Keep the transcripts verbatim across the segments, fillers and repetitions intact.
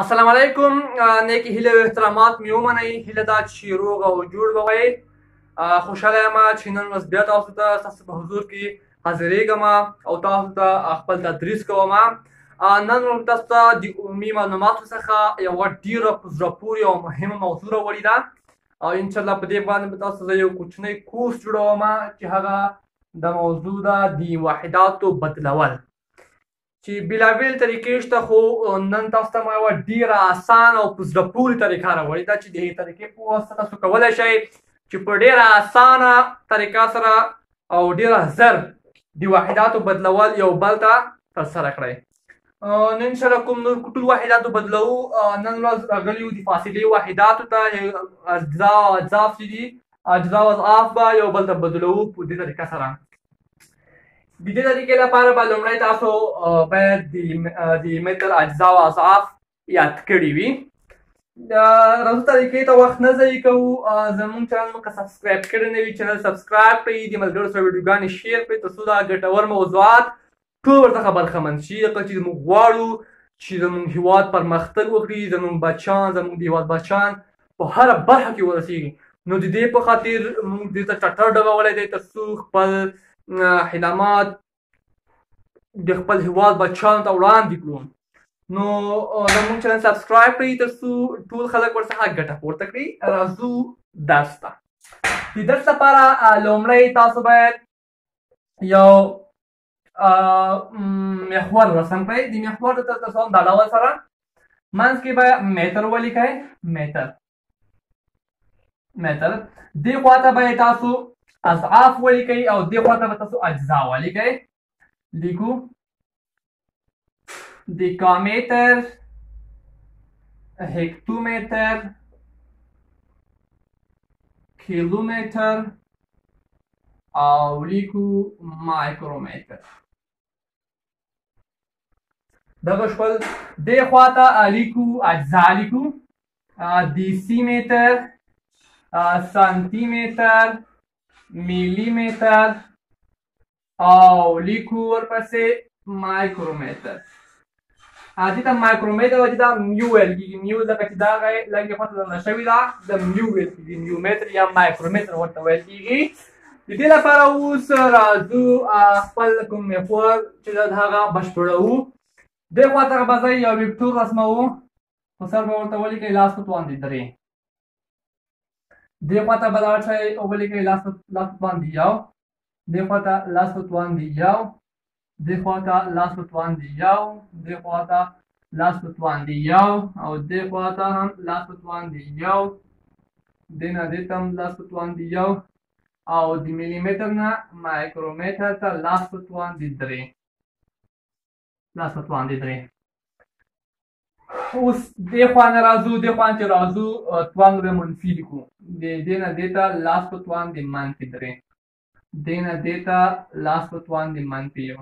अस्सलाम वालेकुम नेकी हिले एहतरामात मियोमन हिलेदा चीरोगा वजूड बवाई खुशाल मा छिनन वसबियत आसता सस हुजूर की हाजिरी गमा औता आसता खपल तदरीस कोमा नन रुमतस्ता दी उम्मी मालूमात सखा या वडीर रपूर या मुहिम मौजूद वलिदा और इंशाल्लाह बदे बान बतास यो कुछ नहीं कोर्स जुड़ोमा चहागा द मौजूदा दी वाहिदात तो बदलवल कि बिलाविल तरीके से खो नन तस्ता मा व डीरा आसान और पुस पूरी तरीका रा वडी ता ची तरीके पुस्ता सु कवल शय कि पडेरा आसान तरीका सरा और डीरा जर दी वाहिदात बदलवल यो बलता तसर खड़े नन शरकुम नूर कुल वाहिदात बदलव नन रोज अगली दी फासिले वाहिदात ता अज्जा अज्जा दी अज्जा वाफ बा यो बलता बदलव पूरी तरीका सरा बिदे तरीके लपार बालों में तासो बैद दी दी मेटल अज्जा व असाफ याद करी हुई रसू तरीके तो वक्त नजर को जमून चैनल में का सब्सक्राइब करने भी चैनल सब्सक्राइब पे दी मलगर से वीडियो गाने शेयर पे तो सुधा गटवर मौजूद टूर तक खबर खमन शीर का चीज मुगवाड़ू चीज मुंग हिवात पर मख्तल वकरी जमुन बचान जमुन दीवात बचान वो हर बरह की वजह से नो दीदे पर खातिर मुंग दे टटर डबा वाले दे तसूख पर हिलामत देखपल हिवाल बच्चन तो उड़ान दिखलो नो नमून चैनल सब्सक्राइब करी तो टूल खलक पर सहा गटा पोर तकरी रजू दस्ता इधर सपारा लोमलाई तासबैत यो अ महवर रसन पे दी महवर तो तसों दाडावा सारा मानस के बा मेथर वाली का है मेथर मेथर देखवा था बे तासो अज़आफ़ वाली कई और देखो तो बतासो अज्जा वाली कई लिखो डिकामीटर हेक्टोमीटर किलोमीटर और लिखो माइक्रोमीटर दगशल देखो तो लिखो अज्जा लिखो डेसीमीटर सेंटीमीटर मिलीमीटर और लिखू और पासे माइक्रोमीटर आदि ता माइक्रोमीटर वजिदा म्यू एल की म्यू दा कचिदा गए लगे पता नशविदा द म्यू एल की म्यू मीटर या माइक्रोमीटर होता है की दिला पाराउस राजू अखपल कुम मेफर चला धागा बशपड़ाऊ देखो ता बसाई या विक्टर रस्मऊ सर बोलता बोली के लास्ट तो आंदी दरे देवता बलाट है ओबली के लास्ट लास्ट बांध दियाओ देवता लास्ट बांध दियाओ देवता लास्ट बांध दियाओ देवता लास्ट बांध दियाओ और देवता हम लास्ट बांध दियाओ देना देतम लास्ट बांध दियाओ और दी मिलीमीटर ना माइक्रोमीटर ता लास्ट बांध दिदरे लास्ट बांध दिदरे उस देखवान राजू देखवान के राजू त्वांग रे मनफी लिखो दे देना देता लास्ट को त्वांग दे मानफी दरे देना देता लास्ट को त्वांग दे मानफी हो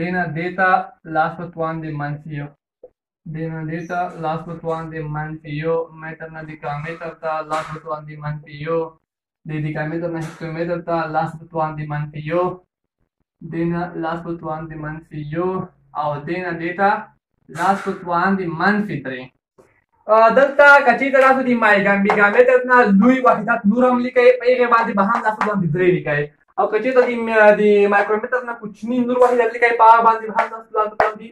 देना देता लास्ट को त्वांग दे मानफी हो देना देता लास्ट को त्वांग दे मानफी हो मैं तरना दिकामे तरता लास्ट को त्वांग दे मानफी हो दे दिकामे तरना हिस्टोमे तरता लास्ट को त्वांग दे मानफी हो देना लास्ट को त्वांग दे मानफी हो और देना देता लास्ट को त्वान दी मन फितरे दलता कची तरह से दी माय गंबी गामे ततना लुई वाहिदात नूरम लिखे पेगे बाद बहान लास्ट को दिदरे लिखे और कची तो दी दी माइक्रोमीटर ना कुछ नहीं नूर वाहिदात लिखे पा बाद बहान लास्ट को तब दी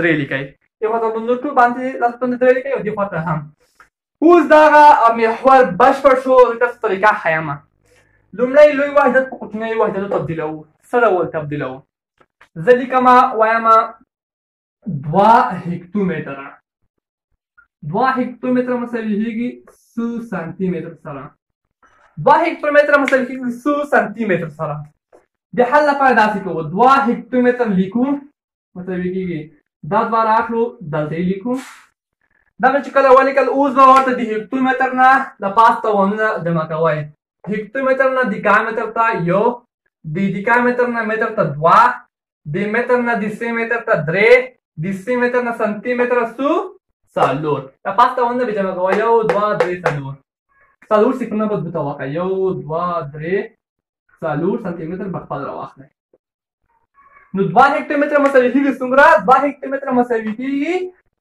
दरे लिखे ये मतलब नूर को बाद लास्ट को दरे लिखे और देखो हम उस दागा महवर बश पर शो का तरीका हयामा लुमलाई लुई वाहिदात को कुछ नहीं वाहिदात तब्दील हो सरवल तब्दील हो जलिकमा वायामा द्वा हेक्टोमीटर द्वा हेक्टोमीटर मतलब लिखेगी सौ सेंटीमीटर सारा द्वा हेक्टोमीटर मतलब लिखेगी सौ सेंटीमीटर सारा बेहद लपायदा सीखो द्वा हेक्टोमीटर लिखूं मतलब लिखेगी दस बार आठ लो दस ही लिखूं दम चिकल वाले कल उस बार तो दी हेक्टोमीटर ना लपास तो वन ना जमा करवाए हेक्टोमीटर ना डिकामीटर ता यो दी डिकामीटर ना मीटर ता द्वा दे मीटर ना दिसे मीटर ता द्रे दिसी मीटर ना सेंटीमीटर सु सालोर ता पास्ता वंदा बिचा मगवा यो द्वा द्रे सालोर सालोर सिकना बद बतावा का यो द्वा द्रे सालोर सेंटीमीटर बखपाल रवाख ने नु द्वा हेक्टोमीटर मसली की सुंगरा द्वा हेक्टोमीटर मसली की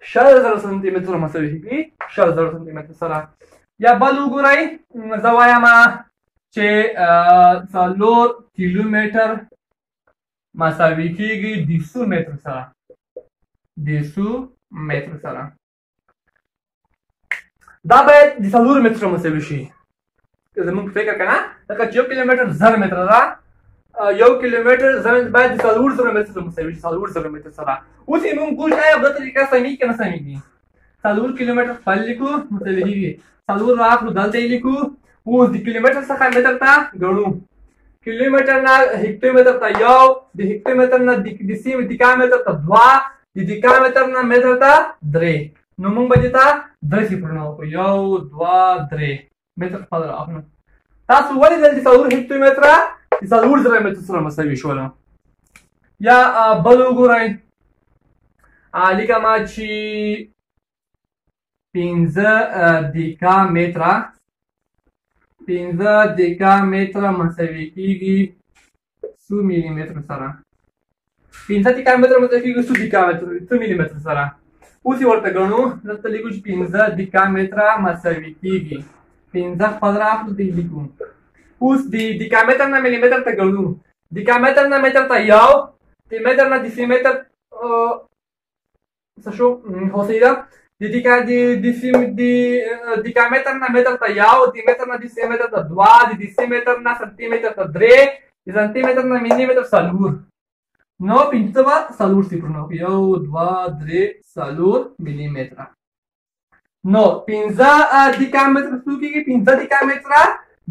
شاذر سنتي متر مسوي شاذر سنتي متر سرعة يا بالوغوراي زوايا ما شيء سالور كيلومتر مساوي كيجي ديسو متر سرعة ديسو متر سرعة دا باید دیسالور متر مساوي شي زموږ په فکر کنه دا یو کیلومتر زر متر را یو کیلومتر زموږ باید دیسالور زر متر مساوي شي سالور زر متر سرعة اوس یې موږ ګوښه په طریقه سمې کې نه سمې دي سالور کیلومتر فل لیکو مساوي دي سالور راخو دلته لیکو اوس د کیلومتر څخه متر ته غړو کیلومتر نه هکټومتر ته یو د هکټومتر نه د دسیم دکامتر ته دوا د دکامتر نه متر ته درې نو موږ به دا درې صفرونه وکړو یو دوا درې متر قدر احنا تاسو ولې د دیسالور هکټومتر دیسالور زر متر سره مساوي شو له یا بل وګورئ علي کما چې پنځه دکا متر پنځه دکا متر مساوي کیږي سو ملي متر سره پنځه دکا متر مساوي کیږي سو دکا متر سو ملي متر سره اوس ورته غنو دلته لیکو چې پنځه دکا متر مساوي کیږي پنځه پدرا خپل دی لیکو اوس دی دکامتر نه ملي متر ته غلو دکامتر نه متر ته یو د متر نه د سی متر څه شو هوسیدا د دکا د د سی د دکامتر نه متر ته یو د متر نه د سی متر ته دوا د سی متر نه سنتي متر ته درې د سنتي متر نه ملي متر سالور نو پنځه وا سالور صفرونه یو دوا درې سالور ملي متر نو پنځه دکامتر څو کېږي پنځه دکامتر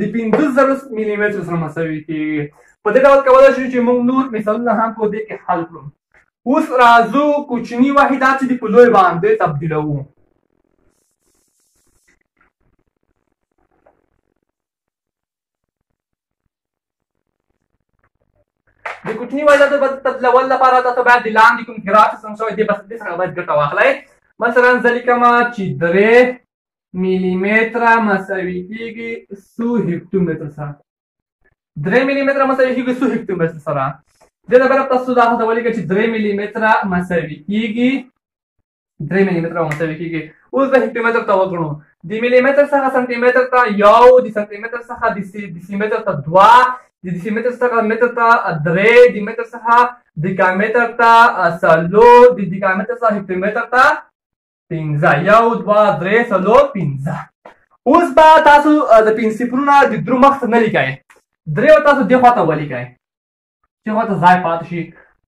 د پنځه زره ملي متر سره مساوي کېږي په دې ډول کولای شو چې موږ نور مثالونه هم په دې کې حل کړو اوس راځو کوچني واحدات چې په لوی باندې تبدیلوو د کوچني واحداتو په تبدیلولو لپاره تاسو باید د لاندې کوم ګراف سم شوی دې بس دې څخه باید ګټه واخلئ مثلا زلیکما چې درې ملي متره مساوي کېږي سو هکټومتر سره درې ملي متره مساوي کېږي سو هکټومتر سره دې لپاره تاسو دا هڅه ولیکئ چې درې ملي متره مساوي کېږي درې ملي متره مساوي کېږي اوس د هکټومتر ته وګڼو د ملي متر څخه سانتي متر ته یو د سانتي متر څخه د سي متر ته دوه د سي متر څخه متر ته درې د متر څخه دکامتر ته څلور د دکامتر څخه هکټومتر ته پنځه یو دوه درې څلور پنځه اوس به تاسو د پنځه صفرونه د درو مخته نه لیکئ درې به تاسو دې خواته ولیکئ چې خواته ځای پاتې شي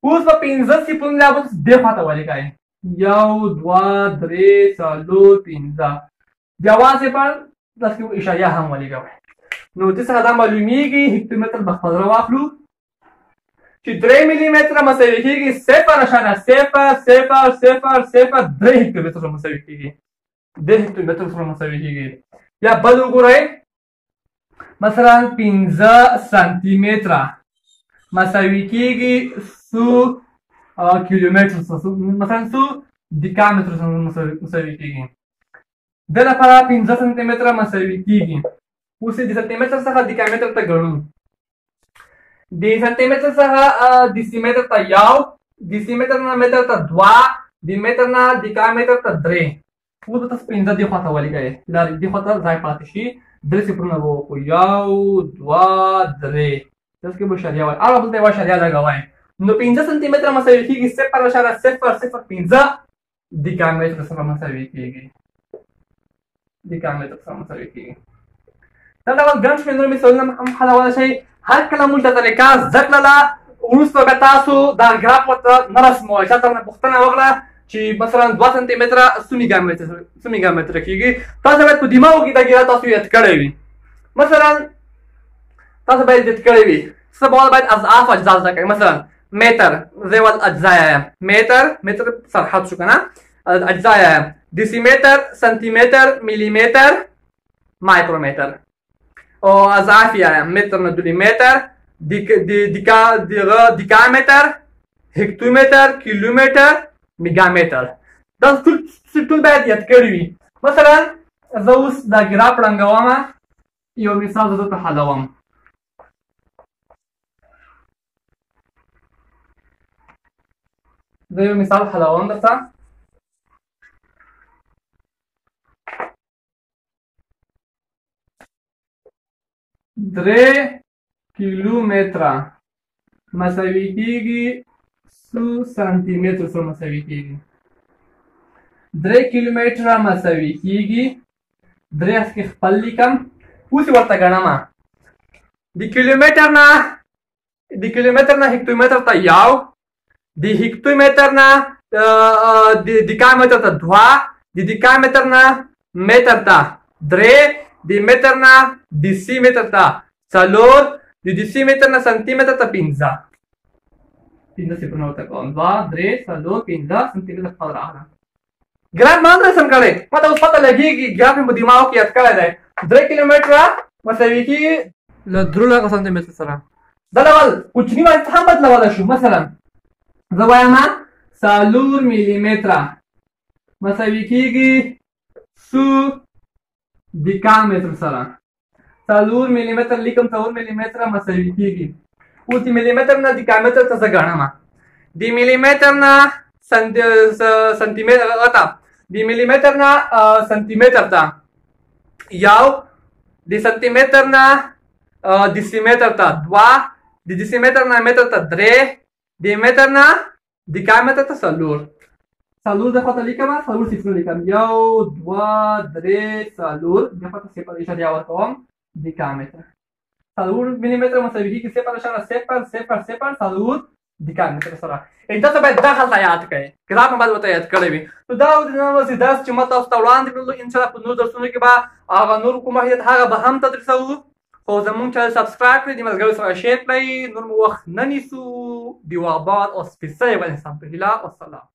اوس به پنځه صفرونه بیا به تاسو دې خواته ولیکئ یو دوه درې څلور پنځه بیا واصفر تاسو اشاریه هم ولیکئ نو دې څخه دا معلومیږي هکټومتر به خپله راواخلو چې درې ملي متره مساوي کېږي صفر اشاریه صفر صفر صفر صفر درې هکټومتر سره مساوي کېږي درې هکټومتر سره مساوي کېږي یا بل وګورئ مثلا پنځه سانتي متره مساوي کېږي سو کیلومتر سره مثلا سو دکامتر سره مساوي کېږي د لپاره پنځه سانتي متره مساوي کېږي اوس د سانتي متر څخه دکامتر ته ګڼو د سانتي متر څخه د سي متر ته یو د سي متر نه متر ته دوه د متر نه دکامتر ته درې اوس به تاسو پنځه دې خواته ولیکئ لارې دې خواته ځای پاتې شي درې صفرونه به وکړو یو دوه درې داسې کې به اشاریه وایي هر بل ته یوه اشاریه لګوئ نو پنځه سانتي متره مساوي کېږي صفر اشاریه صفر صفر پنځه دکامتر سره مساوي کېږي دکامتر سره مساوي کېږي دا ډول ګڼ شمېر مثالونه هم حلولی شئ هر کله موږ دا طریقه زده کړله وروسته به تاسو دا ګراف ورته نه رسموئ چا درنه پوښتنه وکړه چې مثلا دوه سانتي متره څو میګا متره کېږي تاسو باید په دماغو کې دا ګراف تاسو یاد کړی وي مثلا تاسو باید یاد کړی وي څه به باید اضعاف اجزا زده کړئ مثلا متر زه ول اجزا یم متر متر سرحد شو که نه اجزا یم دسی متر سانتي متر ملي متر مایکرو متر او اضعاف یا متر نه دولی متر دکامتر هکټومتر کیلومتر میګامتر دا ټول باید یاد کړي وي مثلا زه اوس دا ګراف ړنګوم یو مثال زه درته حلوم زه یو مثال حلوم درته Tre kilometra مساوي su santimetro so مساوي كيجي دري كيلومتر مساوي كيجي دري اسكي خپل لیکم اوس ورته غنما د کیلومتر نه د کیلومتر نه هکتومتر ته یاو د هکتومتر نه د دکامتر ته دوا د دکامتر نه متر ته دري د متر نه د سی متر ته څلور د سی متر نه سنتي متر ته پنځه پنځه څخه نو ته کوم وا درې څلور پنځه سنتي متر پر راغله graph मान रहे संकले मतलब पता लगेगी ग्राफ में दिमाग की अटका है दस किलोमीटर मतलब की लद्रुला का सेंटीमीटर सरा दलावल कुछ नहीं मानता हम बदला वाला शु मसलन जवायमा सालूर मिलीमीटर मतलब की सु डिकामीटर सरा सालूर मिलीमीटर लिखम सालूर मिलीमीटर मतलब की उस मिलीमीटर ना डिकामीटर तक गणना मा दी मिलीमीटर ना सेंटीमीटर आता दी मिलीमीटर ना सेंटीमीटर था याव दी सेंटीमीटर ना डिसीमीटर था द्वा दी डिसीमीटर ना मीटर था द्रे दी मीटर ना डिकामीटर था सालूर सालूर देखो तो लिखा मैं सालूर सिक्स में लिखा याव द्वा द्रे सालूर देखो तो सेपरेशन यावर कौन डिकामीटर सालूर मिलीमीटर मतलब ही किसे परेशान है सेपर सेपर सेपर सालूर डिकामीटर सरा इतना सब दाखला याद करे किताब में बात बताया याद करे भी तो दाऊद ने से दस चमत अस्तवलान दिलो इंशाल्लाह को नूर दर्शन के बाद आगा नूर को महियत हागा बहम तदरसो हो जमून चैनल सब्सक्राइब कर दी मत गलत से शेयर कर नूर मुख ननिसु दिवाबाद और स्पेशल वाले सामने हिला और सलाम।